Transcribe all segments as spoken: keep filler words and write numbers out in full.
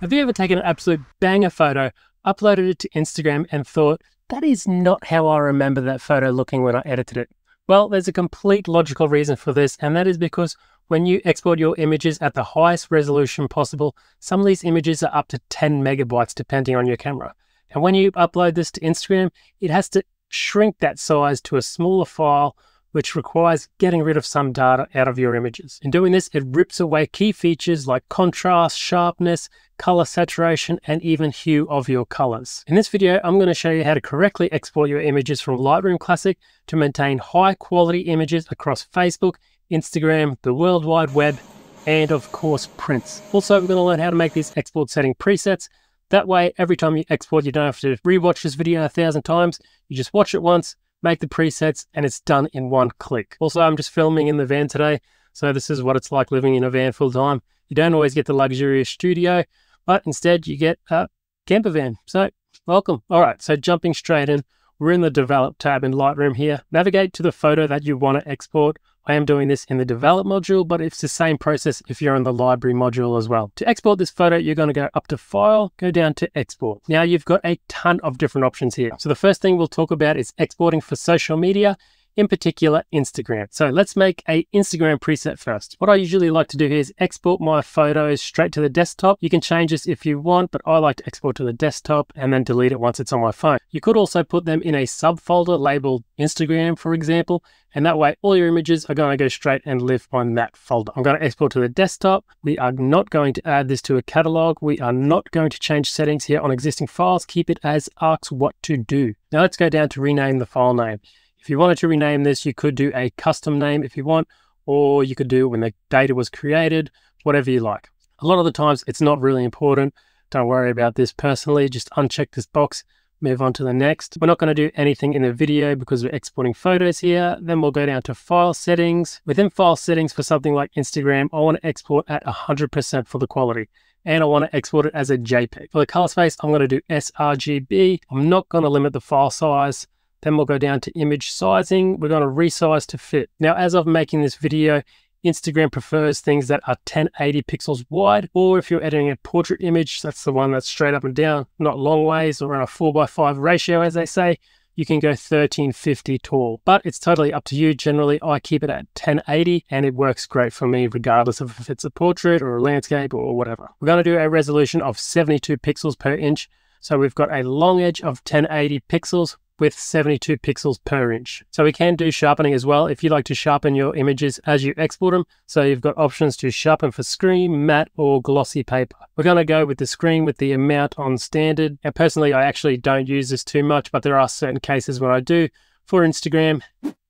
Have you ever taken an absolute banger photo, uploaded it to Instagram and thought, that is not how I remember that photo looking when I edited it? Well, there's a complete logical reason for this, and that is because when you export your images at the highest resolution possible, some of these images are up to ten megabytes depending on your camera. And when you upload this to Instagram, it has to shrink that size to a smaller file, which requires getting rid of some data out of your images. In doing this, it rips away key features like contrast, sharpness, color saturation, and even hue of your colors. In this video, I'm going to show you how to correctly export your images from Lightroom Classic to maintain high quality images across Facebook, Instagram, the World Wide Web, and of course, prints. Also, we're going to learn how to make these export setting presets. That way, every time you export, you don't have to rewatch this video a thousand times. You just watch it once, make the presets, and it's done in one click. Also, I'm just filming in the van today, so this is what it's like living in a van full time. You don't always get the luxurious studio, but instead you get a camper van. So welcome. All right, so jumping straight in, we're in the Develop tab in Lightroom here. Navigate to the photo that you want to export. I am doing this in the Develop module, but it's the same process if you're in the Library module as well. To export this photo, you're going to go up to File, go down to Export. Now you've got a ton of different options here. So the first thing we'll talk about is exporting for social media, in particular Instagram. So let's make an Instagram preset first. What I usually like to do here is export my photos straight to the desktop. You can change this if you want, but I like to export to the desktop and then delete it once it's on my phone. You could also put them in a subfolder labeled Instagram, for example, and that way all your images are going to go straight and live on that folder. I'm going to export to the desktop. We are not going to add this to a catalog. We are not going to change settings here on existing files. Keep it as asks what to do. Now let's go down to rename the file name. If you wanted to rename this, you could do a custom name if you want, or you could do when the data was created, whatever you like. A lot of the times it's not really important. Don't worry about this personally, just uncheck this box, move on to the next. We're not going to do anything in the video because we're exporting photos here. Then we'll go down to file settings. Within file settings for something like Instagram, I want to export at one hundred percent for the quality. And I want to export it as a JPEG. For the color space, I'm going to do sRGB. I'm not going to limit the file size. Then we'll go down to image sizing. We're going to resize to fit. Now, as of making this video, Instagram prefers things that are ten eighty pixels wide, or if you're editing a portrait image, that's the one that's straight up and down, not long ways, or in a four by five ratio, as they say, you can go thirteen fifty tall, but it's totally up to you. Generally, I keep it at ten eighty and it works great for me, regardless of if it's a portrait or a landscape or whatever. We're going to do a resolution of seventy-two pixels per inch. So we've got a long edge of ten eighty pixels, with seventy-two pixels per inch. So we can do sharpening as well if you like to sharpen your images as you export them. So you've got options to sharpen for screen, matte, or glossy paper. We're going to go with the screen with the amount on standard. Now, personally, I actually don't use this too much, but there are certain cases where I do. For Instagram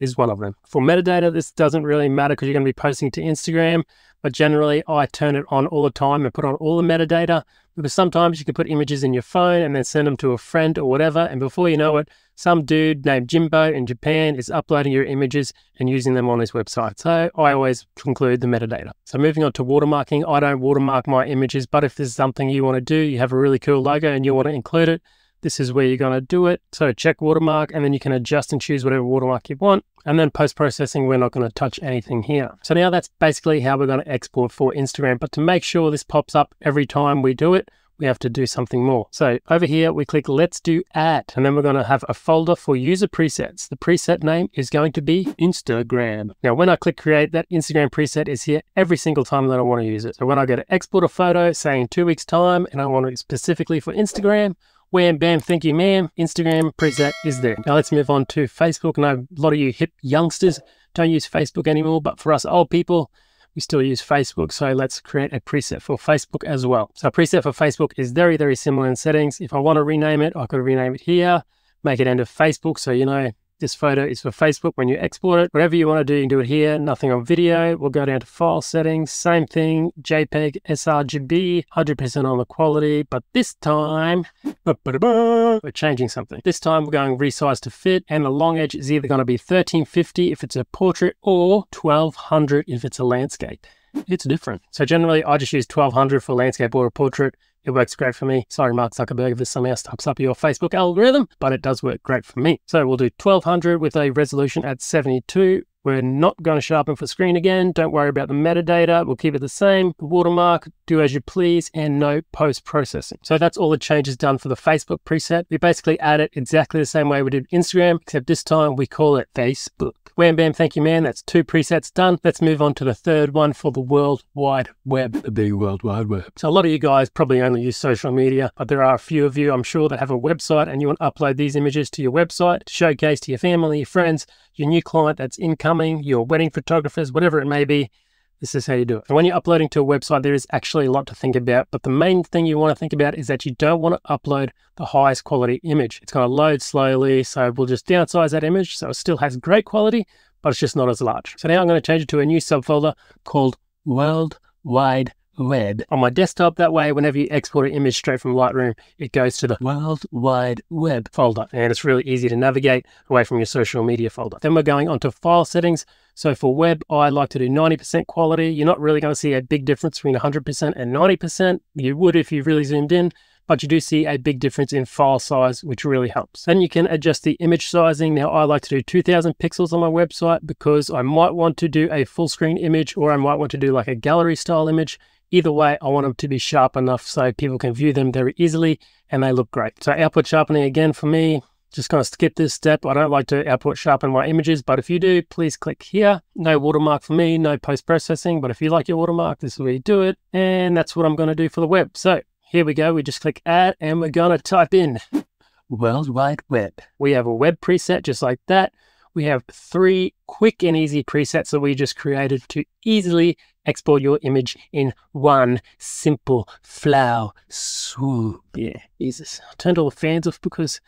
is one of them. For metadata, this doesn't really matter because you're going to be posting to Instagram, but generally I turn it on all the time and put on all the metadata, because sometimes you can put images in your phone and then send them to a friend or whatever, and before you know it, some dude named Jimbo in Japan is uploading your images and using them on his website. So I always include the metadata. So moving on to watermarking, I don't watermark my images, but if there's something you want to do, you have a really cool logo and you want to include it, this is where you're going to do it. So check watermark, and then you can adjust and choose whatever watermark you want. And then post-processing, we're not going to touch anything here. So now that's basically how we're going to export for Instagram. But to make sure this pops up every time we do it, we have to do something more. So over here, we click let's do add, and then we're going to have a folder for user presets. The preset name is going to be Instagram. Now, when I click create, that Instagram preset is here every single time that I want to use it. So when I go to export a photo, say in two weeks time, and I want it specifically for Instagram, wham, bam, thank you, ma'am. Instagram preset is there. Now let's move on to Facebook. I know a lot of you hip youngsters don't use Facebook anymore, but for us old people, we still use Facebook. So let's create a preset for Facebook as well. So a preset for Facebook is very, very similar in settings. If I want to rename it, I could rename it here, make it end of Facebook. So, you know, this photo is for Facebook when you export it. Whatever you want to do, you can do it here. Nothing on video. We'll go down to file settings. Same thing, JPEG, sRGB, one hundred percent on the quality. But this time, we're changing something. This time we're going resize to fit, and the long edge is either going to be thirteen fifty if it's a portrait or twelve hundred if it's a landscape. It's different. So generally, I just use twelve hundred for landscape or a portrait. It works great for me. Sorry, Mark Zuckerberg, if this somehow stops up your Facebook algorithm, but it does work great for me. So we'll do twelve hundred with a resolution at seventy-two. We're not going to sharpen for screen again. Don't worry about the metadata. We'll keep it the same. Watermark, do as you please, and no post-processing. So that's all the changes done for the Facebook preset. We basically add it exactly the same way we did Instagram, except this time we call it Facebook. Wham, bam, thank you, man. That's two presets done. Let's move on to the third one for the World Wide Web. The big World Wide Web. So a lot of you guys probably only use social media, but there are a few of you, I'm sure, that have a website and you want to upload these images to your website to showcase to your family, your friends, your new client that's incoming, your wedding photographers, whatever it may be. This is how you do it. And when you're uploading to a website, there is actually a lot to think about, but the main thing you want to think about is that you don't want to upload the highest quality image. It's going to load slowly, so we'll just downsize that image so it still has great quality, but it's just not as large. So now I'm going to change it to a new subfolder called World Wide Web on my desktop. That way, whenever you export an image straight from Lightroom, it goes to the World Wide Web folder, and it's really easy to navigate away from your social media folder. Then we're going on to file settings. So for web, I like to do ninety percent quality. You're not really going to see a big difference between one hundred percent and ninety percent. You would if you really zoomed in, but you do see a big difference in file size, which really helps. Then you can adjust the image sizing. Now I like to do two thousand pixels on my website because I might want to do a full screen image, or I might want to do like a gallery style image. Either way, I want them to be sharp enough so people can view them very easily and they look great. So output sharpening again for me, just going to skip this step. I don't like to output sharpen my images, but if you do, please click here. No watermark for me, no post-processing, but if you like your watermark, this is where you do it. And that's what I'm going to do for the web. So here we go. We just click add and we're going to type in World Wide Web. We have a web preset just like that. We have three quick and easy presets that we just created to easily export your image in one simple flow swoop. Yeah, Jesus. I turned all the fans off because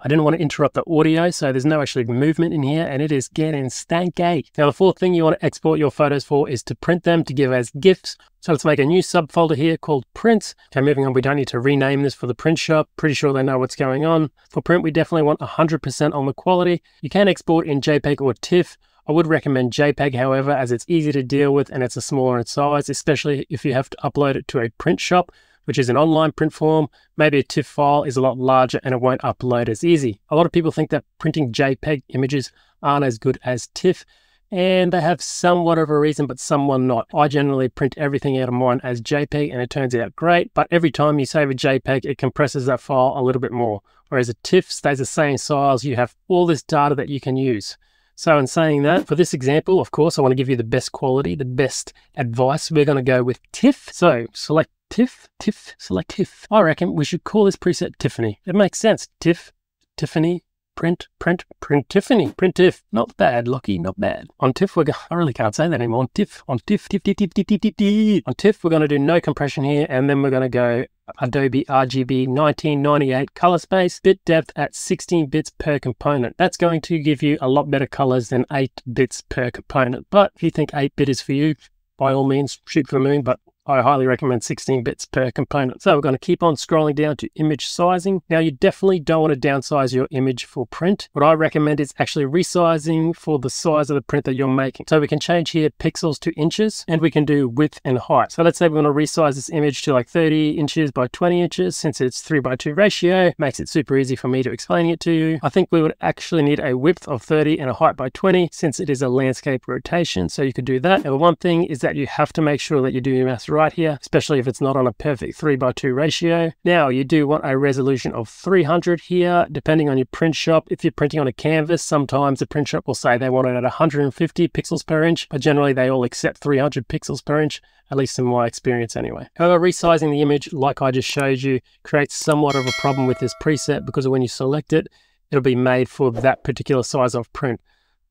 I didn't want to interrupt the audio, so there's no actually movement in here, and it is getting stanky. Now, the fourth thing you want to export your photos for is to print them to give as GIFs. So let's make a new subfolder here called Prints. Okay, moving on, we don't need to rename this for the print shop. Pretty sure they know what's going on. For print, we definitely want one hundred percent on the quality. You can export in JPEG or TIFF. I would recommend JPEG, however, as it's easy to deal with and it's a smaller in size, especially if you have to upload it to a print shop, which is an online print form. Maybe a TIFF file is a lot larger and it won't upload as easy. A lot of people think that printing JPEG images aren't as good as TIFF, and they have somewhat of a reason, but someone not. I generally print everything out of mine as JPEG and it turns out great, but every time you save a JPEG, it compresses that file a little bit more. Whereas a TIFF stays the same size, you have all this data that you can use. So in saying that, for this example, of course, I want to give you the best quality, the best advice. We're going to go with TIFF. So select TIFF, TIFF, select TIFF. I reckon we should call this preset Tiffany. It makes sense. TIFF, Tiffany, print, print, print, Tiffany, print TIFF. Not bad, Lockie, not bad. On TIFF, we're going, I really can't say that anymore. On TIFF, on TIFF, TIFF, TIFF, TIFF, TIFF, TIFF. On TIFF, we're going to do no compression here, and then we're going to go Adobe R G B nineteen ninety-eight color space, bit depth at sixteen bits per component. That's going to give you a lot better colors than eight bits per component. But if you think eight bit is for you, by all means, shoot for the moon, but I highly recommend sixteen bits per component. So we're going to keep on scrolling down to image sizing. Now you definitely don't want to downsize your image for print. What I recommend is actually resizing for the size of the print that you're making. So we can change here pixels to inches, and we can do width and height. So let's say we want to resize this image to like thirty inches by twenty inches, since it's three by two ratio, makes it super easy for me to explain it to you. I think we would actually need a width of thirty and a height by twenty, since it is a landscape rotation. So you could do that. And the one thing is that you have to make sure that you do your math right right here, especially if it's not on a perfect three by two ratio. Now you do want a resolution of three hundred here, depending on your print shop. If you're printing on a canvas, sometimes the print shop will say they want it at one hundred fifty pixels per inch, but generally they all accept three hundred pixels per inch, at least in my experience anyway. However, resizing the image, like I just showed you, creates somewhat of a problem with this preset because when you select it, it'll be made for that particular size of print.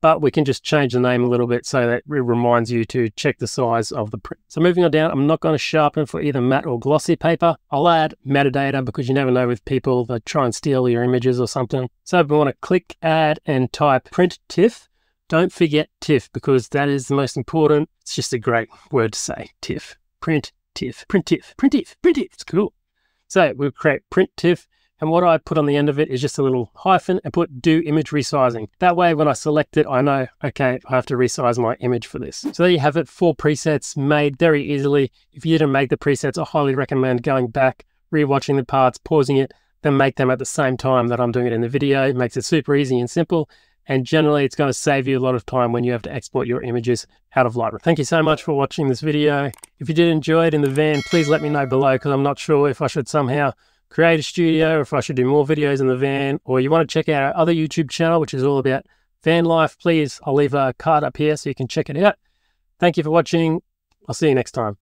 But we can just change the name a little bit so that it reminds you to check the size of the print. So moving on down, I'm not going to sharpen for either matte or glossy paper. I'll add metadata because you never know with people that try and steal your images or something. So if we want to click add and type print TIFF, don't forget TIFF because that is the most important. It's just a great word to say, TIFF, print TIFF, print TIFF, print TIFF, print TIFF. It's cool. So we'll create print TIFF. And what I put on the end of it is just a little hyphen and put do image resizing. That way, when I select it, I know, okay, I have to resize my image for this. So there you have it, four presets made very easily. If you didn't make the presets, I highly recommend going back, rewatching the parts, pausing it, then make them at the same time that I'm doing it in the video. It makes it super easy and simple. And generally it's going to save you a lot of time when you have to export your images out of Lightroom. Thank you so much for watching this video. If you did enjoy it in the van, please let me know below, because I'm not sure if I should somehow create a studio or if I should do more videos in the van, or you want to check out our other YouTube channel, which is all about van life, please, I'll leave a card up here so you can check it out. Thank you for watching. I'll see you next time.